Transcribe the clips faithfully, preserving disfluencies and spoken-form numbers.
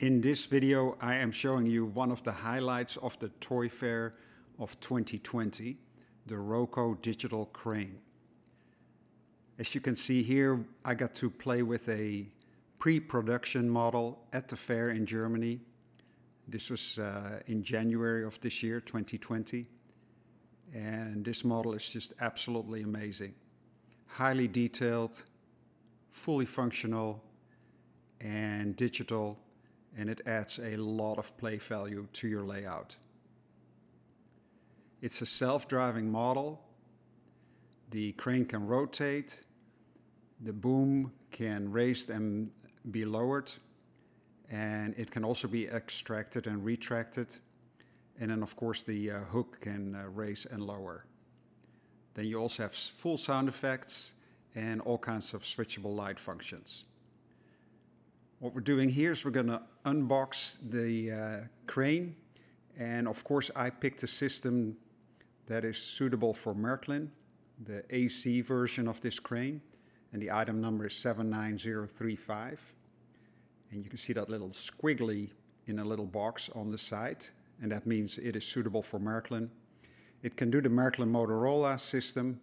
In this video, I am showing you one of the highlights of the Toy Fair of twenty twenty, the Roco Digital Crane. As you can see here, I got to play with a pre-production model at the fair in Germany. This was uh, in January of this year, twenty twenty. And this model is just absolutely amazing. Highly detailed, fully functional, and digital. And it adds a lot of play value to your layout. It's a self-driving model. The crane can rotate. The boom can raise and be lowered. And it can also be extracted and retracted. And then, of course, the uh, hook can uh, raise and lower. Then you also have full sound effects and all kinds of switchable light functions. What we're doing here is we're going to unbox the uh, crane, and of course I picked a system that is suitable for Märklin, the A C version of this crane, and the item number is seven nine zero three five. And you can see that little squiggly in a little box on the side, and that means it is suitable for Märklin. It can do the Märklin Motorola system,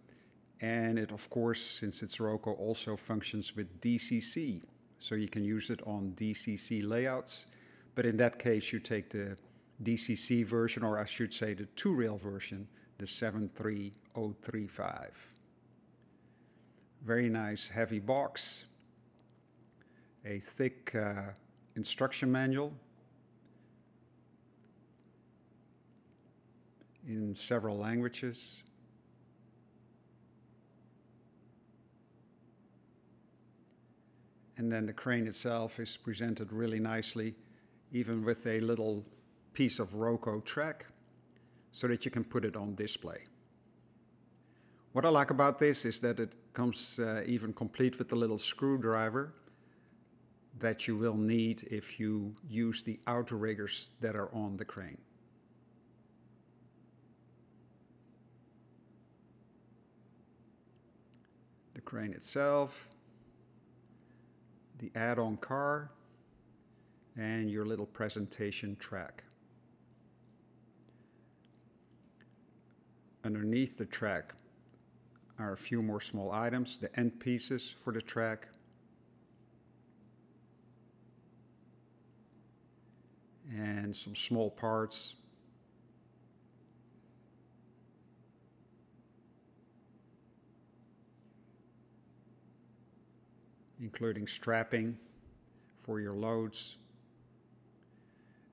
and it of course, since it's Roco, also functions with D C C. So you can use it on D C C layouts, but in that case you take the D C C version, or I should say the two-rail version, the seven three zero three five. Very nice heavy box, a thick uh, instruction manual in several languages. And then the crane itself is presented really nicely, even with a little piece of Roco track, so that you can put it on display. What I like about this is that it comes uh, even complete with the little screwdriver that you will need if you use the outer riggers that are on the crane. The crane itself, the add-on car, and your little presentation track. Underneath the track are a few more small items, the end pieces for the track, and some small parts. Including strapping for your loads,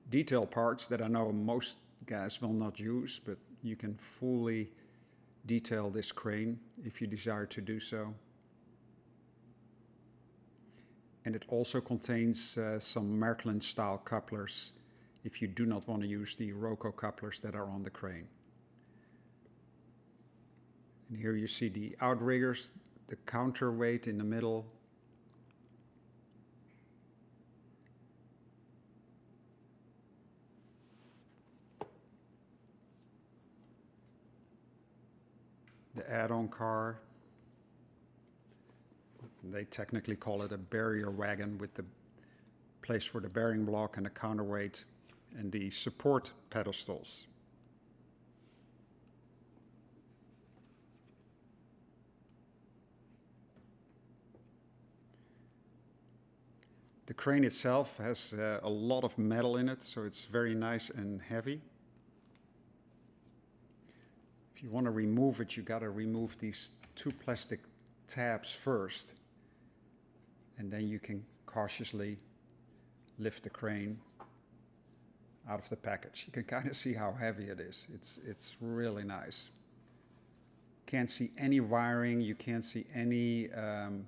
detail parts that I know most guys will not use, but you can fully detail this crane if you desire to do so. And it also contains uh, some Märklin style couplers if you do not want to use the Roco couplers that are on the crane. And here you see the outriggers, the counterweight in the middle, the add-on car. They technically call it a barrier wagon, with the place for the bearing block and the counterweight and the support pedestals. The crane itself has uh, a lot of metal in it, so it's very nice and heavy. If you want to remove it, you got to remove these two plastic tabs first, and then you can cautiously lift the crane out of the package. You can kind of see how heavy it is. It's, it's really nice. Can't see any wiring. You can't see any um,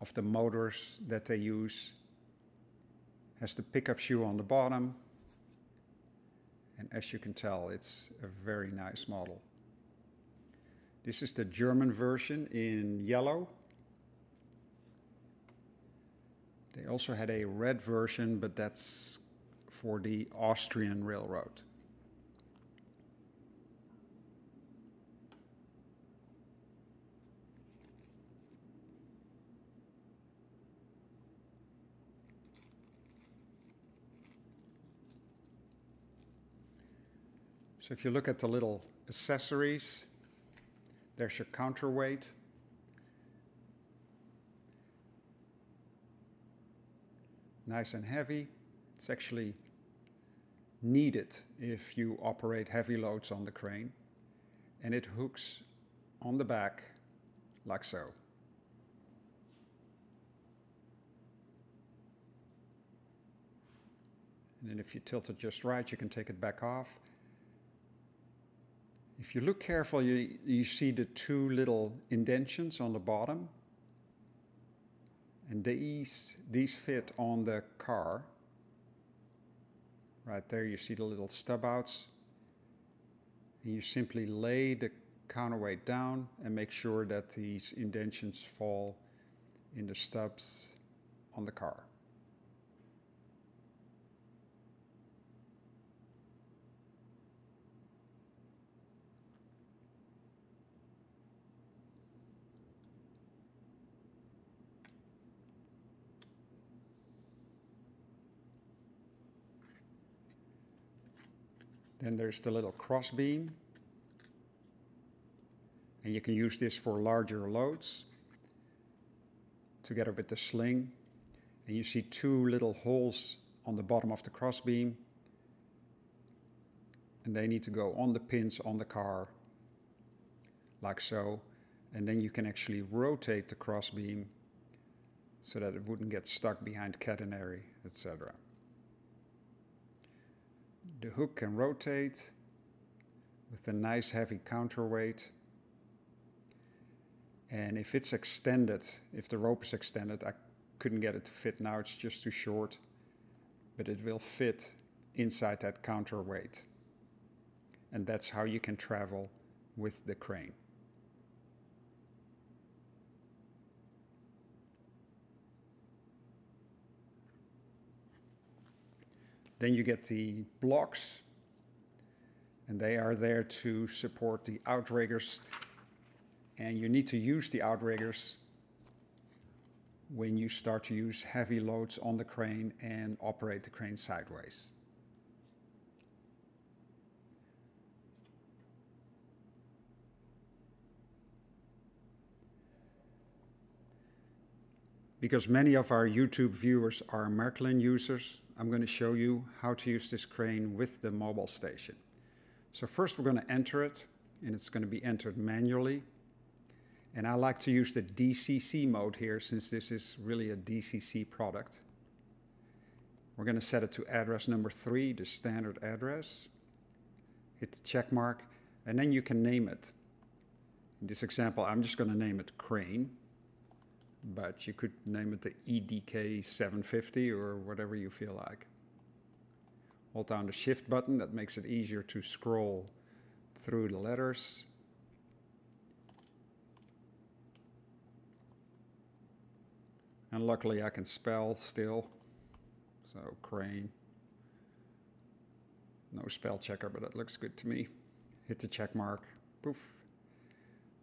of the motors that they use. Has the pickup shoe on the bottom. And as you can tell, it's a very nice model. This is the German version in yellow. They also had a red version, but that's for the Austrian railroad. So if you look at the little accessories, there's your counterweight. Nice and heavy. It's actually needed if you operate heavy loads on the crane. And it hooks on the back like so. And then if you tilt it just right, you can take it back off. If you look carefully, you, you see the two little indentions on the bottom. And these, these fit on the car. Right there you see the little stub outs. And you simply lay the counterweight down and make sure that these indentions fall in the stubs on the car. Then there's the little cross beam, and you can use this for larger loads together with the sling. And you see two little holes on the bottom of the cross beam, and they need to go on the pins on the car like so, and then you can actually rotate the cross beam so that it wouldn't get stuck behind catenary, et cetera. The hook can rotate with a nice heavy counterweight, and if it's extended, if the rope is extended, I couldn't get it to fit now, it's just too short, but it will fit inside that counterweight, and that's how you can travel with the crane. Then you get the blocks, and they are there to support the outriggers, and you need to use the outriggers when you start to use heavy loads on the crane and operate the crane sideways. Because many of our YouTube viewers are Märklin users, I'm going to show you how to use this crane with the mobile station. So first we're going to enter it, and it's going to be entered manually. And I like to use the D C C mode here, since this is really a D C C product. We're going to set it to address number three, the standard address. Hit the check mark, and then you can name it. In this example, I'm just going to name it crane. But you could name it the E D K seven fifty or whatever you feel like. Hold down the shift button, that makes it easier to scroll through the letters. And luckily I can spell still, so crane. No spell checker, but that looks good to me. Hit the check mark, poof.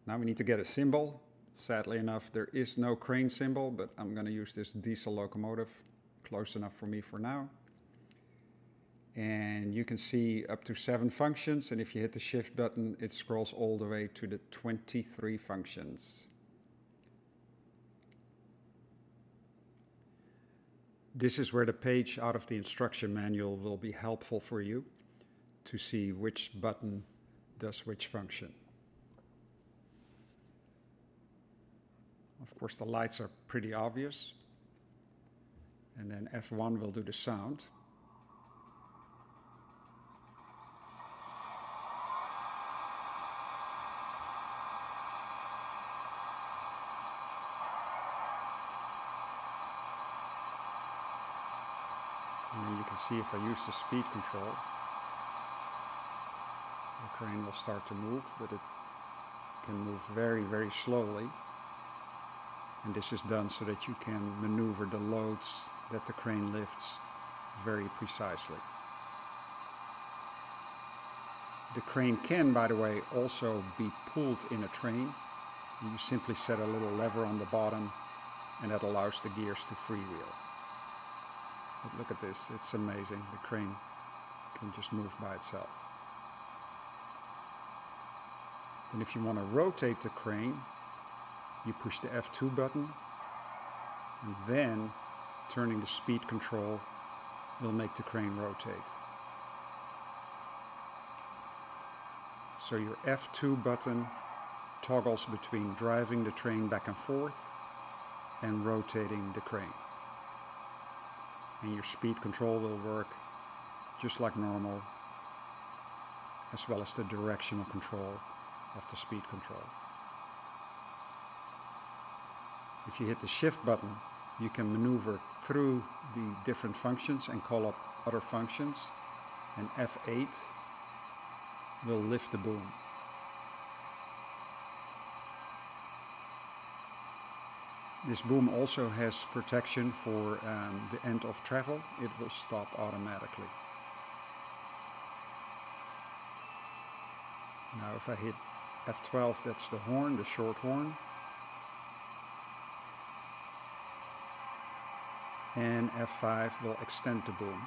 Now we need to get a symbol. Sadly enough, there is no crane symbol, but I'm going to use this diesel locomotive, close enough for me for now. And you can see up to seven functions, and if you hit the shift button, it scrolls all the way to the twenty-three functions. This is where the page out of the instruction manual will be helpful for you to see which button does which function. Of course, the lights are pretty obvious. And then F one will do the sound. And then you can see if I use the speed control, the crane will start to move, but it can move very, very slowly. And this is done so that you can maneuver the loads that the crane lifts very precisely. The crane can, by the way, also be pulled in a train. You simply set a little lever on the bottom, and that allows the gears to freewheel. But look at this, it's amazing. The crane can just move by itself. Then if you want to rotate the crane, you push the F two button, and then turning the speed control will make the crane rotate. So your F two button toggles between driving the train back and forth and rotating the crane. And your speed control will work just like normal, as well as the directional control of the speed control. If you hit the shift button, you can maneuver through the different functions and call up other functions, and F eight will lift the boom. This boom also has protection for um, the end of travel. It will stop automatically. Now if I hit F twelve, that's the horn, the short horn. And F five will extend the boom.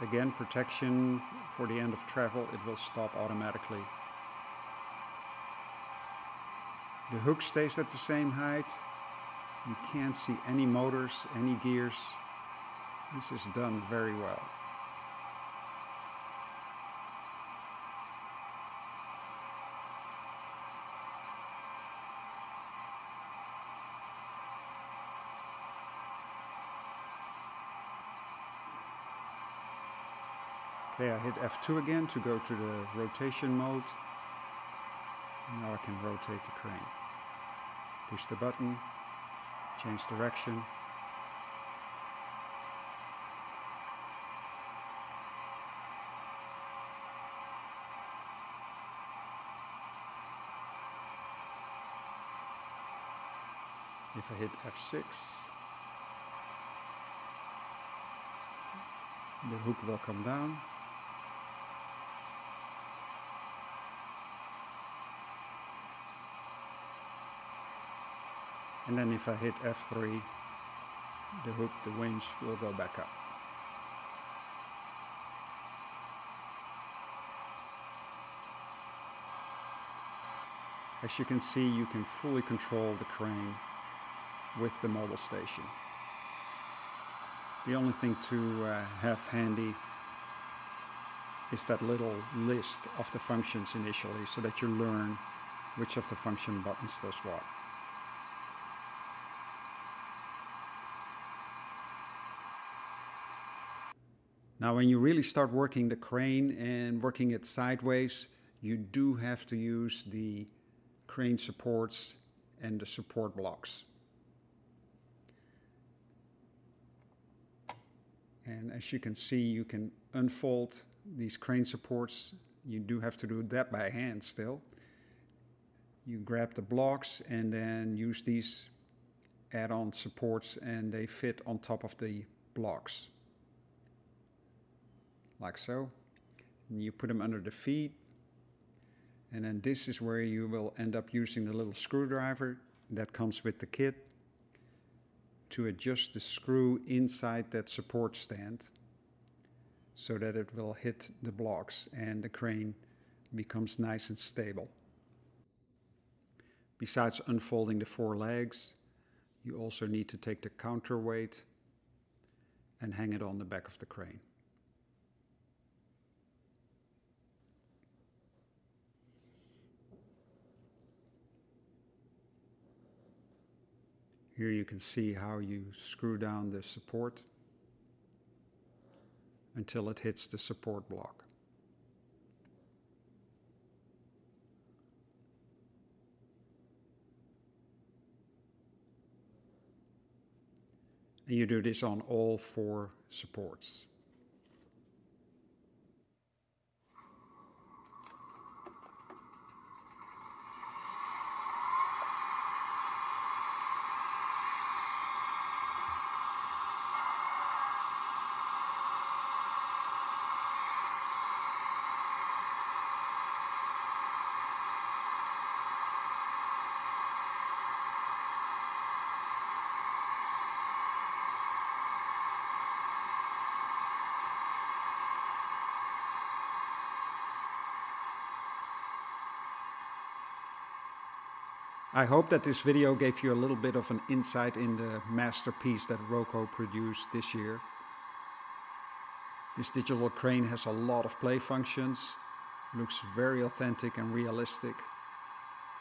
Again, protection for the end of travel, it will stop automatically. The hook stays at the same height. You can't see any motors, any gears. This is done very well. Okay, I hit F two again to go to the rotation mode. And now I can rotate the crane. Push the button, change direction. If I hit F six, the hook will come down. And then if I hit F three, the hook, the winch will go back up. As you can see, you can fully control the crane with the mobile station. The only thing to uh, have handy is that little list of the functions initially, so that you learn which of the function buttons does what. Now, when you really start working the crane and working it sideways, you do have to use the crane supports and the support blocks. And as you can see, you can unfold these crane supports. You do have to do that by hand still. You grab the blocks and then use these add-on supports, and they fit on top of the blocks. Like so, and you put them under the feet, and then this is where you will end up using the little screwdriver that comes with the kit to adjust the screw inside that support stand so that it will hit the blocks and the crane becomes nice and stable. Besides unfolding the four legs, you also need to take the counterweight and hang it on the back of the crane. Here you can see how you screw down the support until it hits the support block. And you do this on all four supports. I hope that this video gave you a little bit of an insight in the masterpiece that Roco produced this year. This digital crane has a lot of play functions, looks very authentic and realistic,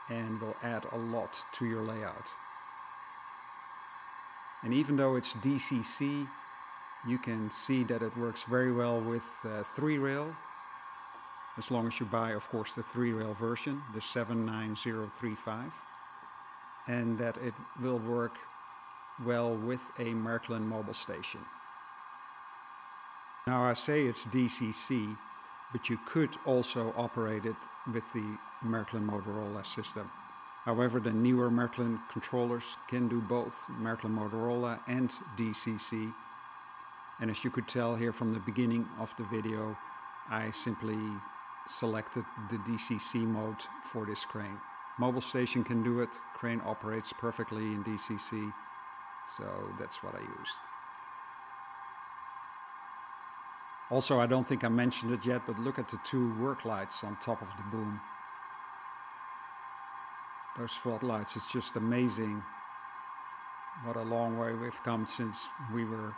and will add a lot to your layout. And even though it's D C C, you can see that it works very well with uh, three rail, as long as you buy, of course, the three rail version, the seven nine zero three five, and that it will work well with a Märklin mobile station. Now, I say it's D C C, but you could also operate it with the Märklin Motorola system. However, the newer Märklin controllers can do both Märklin Motorola and D C C. And as you could tell here from the beginning of the video, I simply selected the D C C mode for this crane. Mobile station can do it, crane operates perfectly in D C C, so that's what I used. Also, I don't think I mentioned it yet, but look at the two work lights on top of the boom. Those floodlights, it's just amazing what a long way we've come since we were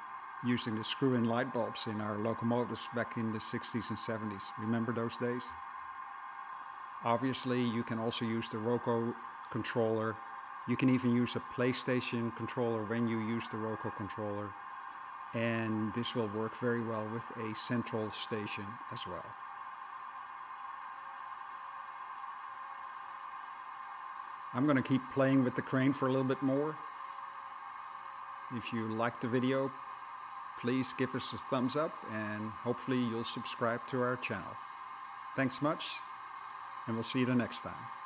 using the screw-in light bulbs in our locomotives back in the sixties and seventies. Remember those days? Obviously, you can also use the Roco controller. You can even use a PlayStation controller when you use the Roco controller. And this will work very well with a central station as well. I'm going to keep playing with the crane for a little bit more. If you liked the video, please give us a thumbs up, and hopefully you'll subscribe to our channel. Thanks much, and we'll see you the next time.